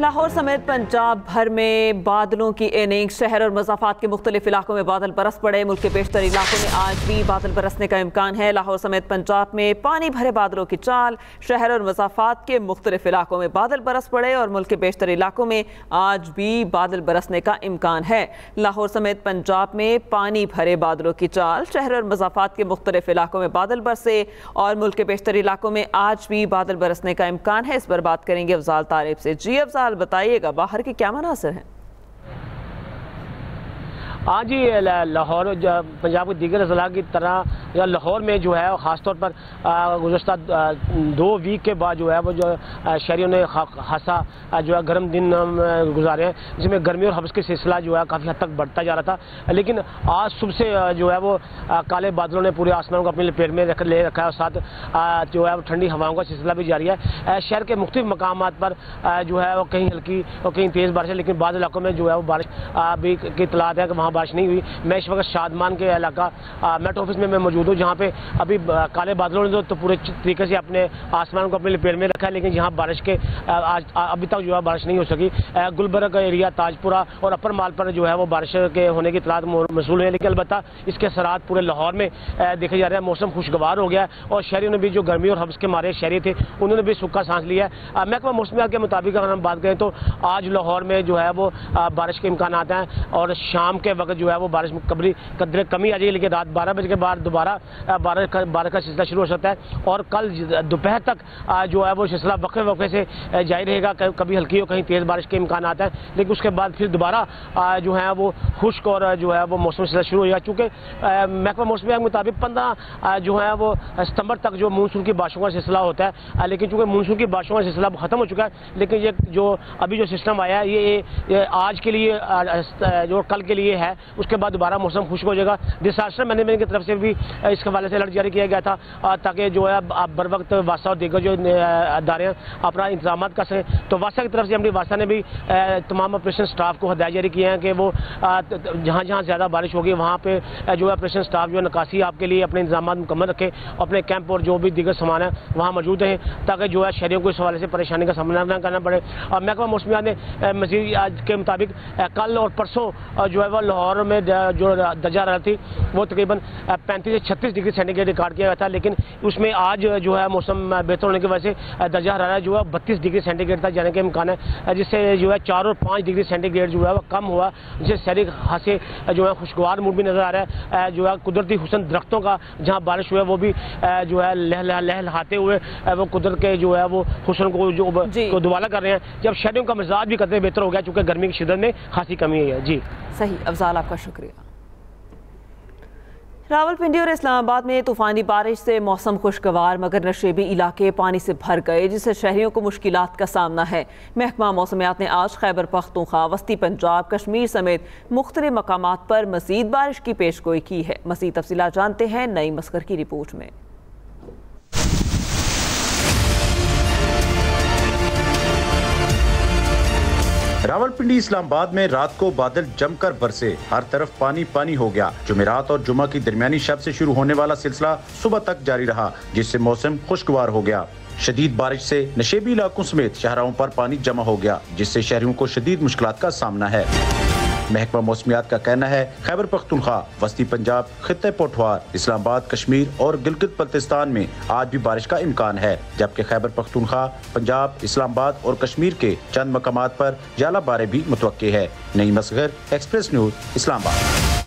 लाहौर समेत पंजाब भर में बादलों की इनिंग। शहर और मज़ाफ़ात के मुख्तलिफ इलाकों में बादल बरस पड़े। मुल्क के बेशतर इलाकों में आज भी बादल बरसने का इम्कान है। लाहौर समेत पंजाब में पानी भरे बादलों की चाल। शहर और मज़ाफ़ात के मुख्तलिफ इलाकों में बादल बरस पड़े और मुल्क के बेशतर इलाकों में आज भी बादल बरसने का इम्कान है। लाहौर समेत पंजाब में पानी भरे बादलों की चाल। शहर और मज़ाफ़ात के मुख्तलिफ इलाकों में बादल बरसे और मुल्क के बेशतर इलाकों में आज भी बादल बरसने का इम्कान है। इस पर बात करेंगे अफ़ज़ल तारिब से। जी अफ़ज़ल, बताइएगा बाहर के क्या मनासर हैं? आज ही लाहौर पंजाब के दीगर ज़िला की तरह या लाहौर में जो है ख़ासतौर पर गुज़श्ता 2 वीक के बाद जो है वो जो शहरियों ने खासा जो है गर्म दिन गुजारे हैं, जिसमें गर्मी और हब्स का सिलसिला जो है काफ़ी हद तक बढ़ता जा रहा था। लेकिन आज सुबह से जो है वो काले बादलों ने पूरे आसमान को अपने लपेट में ले रखा है और साथ जो है वो ठंडी हवाओं का सिलसिला भी जारी है। शहर के मुख्तलिफ मकामात पर जो है वो कहीं हल्की और कहीं तेज़ बारिश है, लेकिन बाद इलाकों में जो है वो बारिश भी की इतलात है कि वहाँ बारिश नहीं हुई। मैं इस वक्त शादमान के इलाका मेट ऑफिस में मैं मौजूद हूँ, जहाँ पे अभी काले बादलों ने तो पूरे तरीके से अपने आसमान को अपने लपेट में रखा है, लेकिन यहाँ बारिश के आज अभी तक जो है बारिश नहीं हो सकी। गुलबर्ग एरिया, ताजपुरा और अपर माल पर जो है वो बारिश के होने की इतलात मौसूल है, लेकिन अलबत्ता इसके असरात पूरे लाहौर में देखे जा रहे हैं। मौसम खुशगवार हो गया है और शहरियों ने भी जो गर्मी और हब्स के मारे शहरी थे उन्होंने भी सूखा सांस लिया है। महकमा मौसमियात के मुताबिक अगर हम बात करें तो आज लाहौर में जो है वो बारिश के इम्कान हैं और शाम के वक्त जो है वो बारिश कबरी कदर कमी आ जाएगी, लेकिन रात 12 बजे के बाद दोबारा बारिश का सिलसिला शुरू हो सकता है और कल दोपहर तक जो है वो सिलसिला वक्फे वक्फे से जारी रहेगा। कभी हल्की हो कहीं तेज़ बारिश के इम्कान आता है, लेकिन उसके बाद फिर दोबारा जो है वो खुश्क और जो है वो मौसम सिलसिला शुरू होगा। चूँकि महकमा मौसम के मुताबिक 15 जो है वो सितंबर तक जो मानसून की बारिशों का सिलसिला होता है, लेकिन चूँकि मानसून की बारिशों का सिलसिला ख़त्म हो चुका है, लेकिन ये जो अभी जो सिस्टम आया है ये आज के लिए जो कल के लिए है, उसके बाद दोबारा मौसम खुश्क हो जाएगा। डिजास्टर मैनेजमेंट की तरफ से भी इसके हवाले से अलर्ट जारी किया गया था ताकि जो है आप बर वक्त वासा और दीगर जो अदारे हैं अपना इंतजाम कर सकें। तो वासा की तरफ से एमडी वासा ने भी तमाम ऑपरेशन स्टाफ को हदायत जारी किए हैं कि वो जहाँ जहाँ ज़्यादा बारिश होगी वहाँ पर जो है ऑपरेशन स्टाफ जो नकासी आपके लिए अपने इंतजाम मुकम्मल रखें, अपने कैंप और जो भी दीगर सामान है वहाँ मौजूद रहें, ताकि जो है शहरियों को इस हवाले से परेशानी का सामना न करना पड़े। और महकमा मौसमियात ने मजीद आज के मुताबिक कल और परसों जो है वह लाहौर में जो दर्जा रहा थी वो तकरीबन 35 से 36 डिग्री सेंटीग्रेड रिकॉर्ड किया गया था, लेकिन उसमें आज जो है मौसम बेहतर होने की वजह से दर्जा हरारा जो है 32 डिग्री सेंटीग्रेड तक जाने के इम्कान है, जिससे जो है 4 और 5 डिग्री सेंटीग्रेड जो है वह कम हुआ, जिससे शहरी खासे जो है खुशगवार मूड भी नज़र आ रहा है। जो है कुदरती हुस्न दरख्तों का जहाँ बारिश हुआ वो भी जो है लहलहाते हुए वो कुदरत के जो है वो हुस्न को दुबाला कर रहे हैं, जब शहरियों का मिजाज भी कतई बेहतर हो गया चूँकि गर्मी की शिद्दत में खासी कमी है। जी सही अफ़ज़ल, आपका शुक्रिया। रावलपिंडी और इस्लामाबाद में तूफ़ानी बारिश से मौसम खुशगवार मगर नशेबी इलाके पानी से भर गए, जिससे शहरियों को मुश्किलात का सामना है। महकमा मौसमियात ने आज खैबर पख्तूनख्वा, वस्ती पंजाब, कश्मीर समेत मुख्तलिफ मकामात पर मज़ीद बारिश की पेशगोई की है। मज़ीद तफसीलात जानते हैं नई मस्कर की रिपोर्ट में। रावलपिंडी इस्लामाबाद में रात को बादल जमकर बरसे, हर तरफ पानी पानी हो गया। जुमेरात और जुमा की दरमियानी शब से शुरू होने वाला सिलसिला सुबह तक जारी रहा, जिससे मौसम खुशगवार हो गया। शदीद बारिश से नशेबी इलाकों समेत शहरों पर पानी जमा हो गया, जिससे शहरियों को शदीद मुश्किलात का सामना है। महकमा मौसमियात का कहना है खैबर पख्तूनख्वा, वस्ती पंजाब, खित्ते पोठवार, इस्लामाबाद, कश्मीर और गिलगित बल्तिस्तान में आज भी बारिश का इम्कान है, जबकि खैबर पख्तूनख्वा, पंजाब, इस्लामाबाद और कश्मीर के चंद मकामात पर ज़्यादा बारिश भी मुतवक्के है। नई मस्कर, एक्सप्रेस न्यूज़, इस्लामाबाद।